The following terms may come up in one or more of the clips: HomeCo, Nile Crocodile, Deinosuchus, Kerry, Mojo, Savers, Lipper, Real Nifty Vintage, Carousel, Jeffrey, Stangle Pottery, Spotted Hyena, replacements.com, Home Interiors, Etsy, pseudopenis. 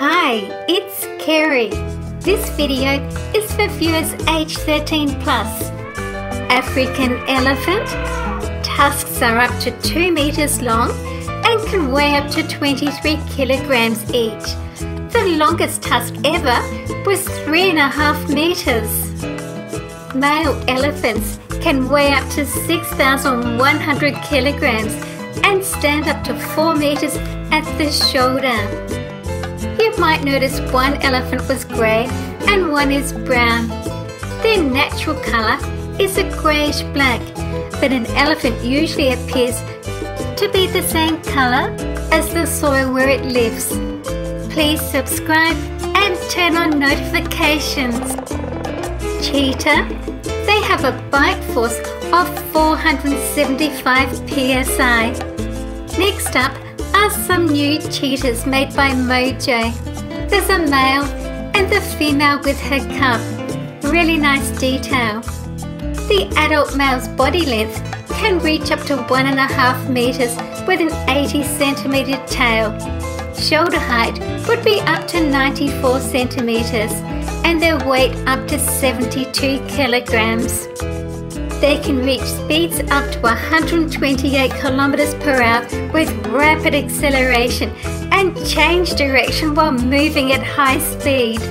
Hi, it's Kerry. This video is for viewers age 13 plus. African elephant. Tusks are up to 2 meters long and can weigh up to 23 kilograms each. The longest tusk ever was 3.5 meters. Male elephants can weigh up to 6,100 kilograms and stand up to 4 meters at the shoulder. You might notice one elephant was grey and one is brown. Their natural colour is a greyish black, but an elephant usually appears to be the same colour as the soil where it lives. Please subscribe and turn on notifications. Cheetah. They have a bite force of 475 psi. Next up are some new cheetahs made by Mojo. There's a male and the female with her cub. Really nice detail. The adult male's body length can reach up to 1.5 meters with an 80 centimeter tail. Shoulder height would be up to 94 centimeters and their weight up to 72 kilograms. They can reach speeds up to 128 kilometers per hour with rapid acceleration and change direction while moving at high speed.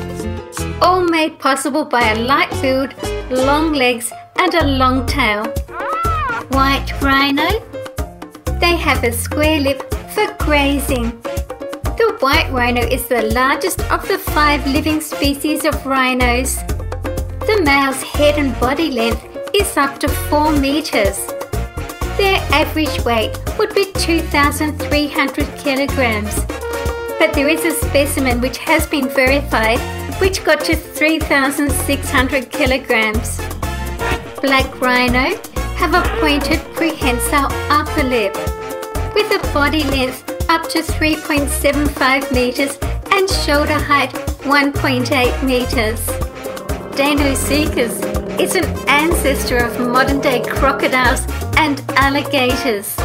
All made possible by a light build, long legs and a long tail. White rhino. They have a square lip for grazing. The white rhino is the largest of the 5 living species of rhinos. The male's head and body length is up to 4 meters. Their average weight would be 2,300 kilograms. But there is a specimen which has been verified which got to 3,600 kilograms. Black rhino have a pointed prehensile upper lip with a body length up to 3.75 meters and shoulder height 1.8 meters. Deinosuchus is an ancestor of modern-day crocodiles and alligators.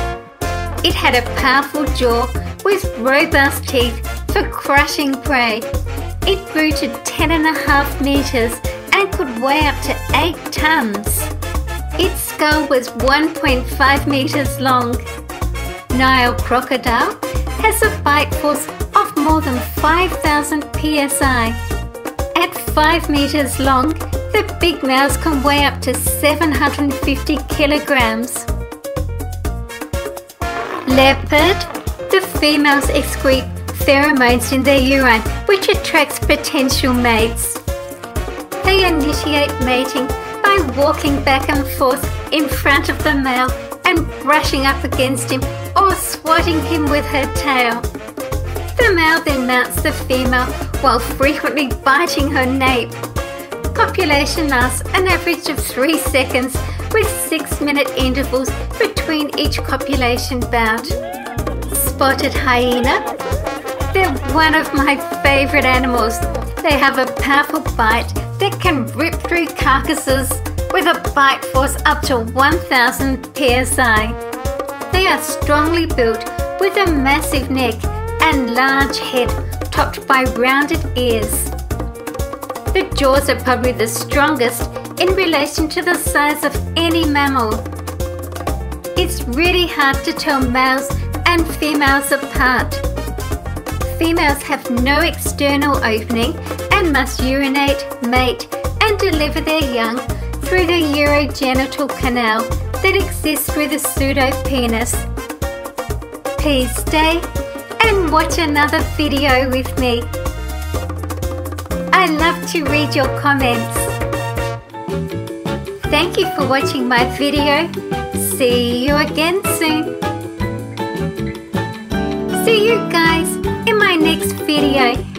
It had a powerful jaw with robust teeth for crushing prey. It grew to 10.5 meters and could weigh up to 8 tons. Its skull was 1.5 meters long. Nile crocodile has a bite force of more than 5,000 psi. At 5 meters long, the big males can weigh up to 750 kilograms. Leopard. The females excrete pheromones in their urine, which attracts potential mates. They initiate mating by walking back and forth in front of the male and brushing up against him or swatting him with her tail. The male then mounts the female while frequently biting her nape. Copulation lasts an average of 3 seconds with 6-minute intervals between each copulation bout. Spotted hyena. They're one of my favourite animals. They have a powerful bite that can rip through carcasses with a bite force up to 1,000 psi. They are strongly built with a massive neck and large head topped by rounded ears. The jaws are probably the strongest in relation to the size of any mammal. It's really hard to tell males and females apart. Females have no external opening and must urinate, mate, and deliver their young through the urogenital canal that exists through the pseudopenis. Please stay and watch another video with me. I love to read your comments. Thank you for watching my video. See you again soon. See you guys in my next video.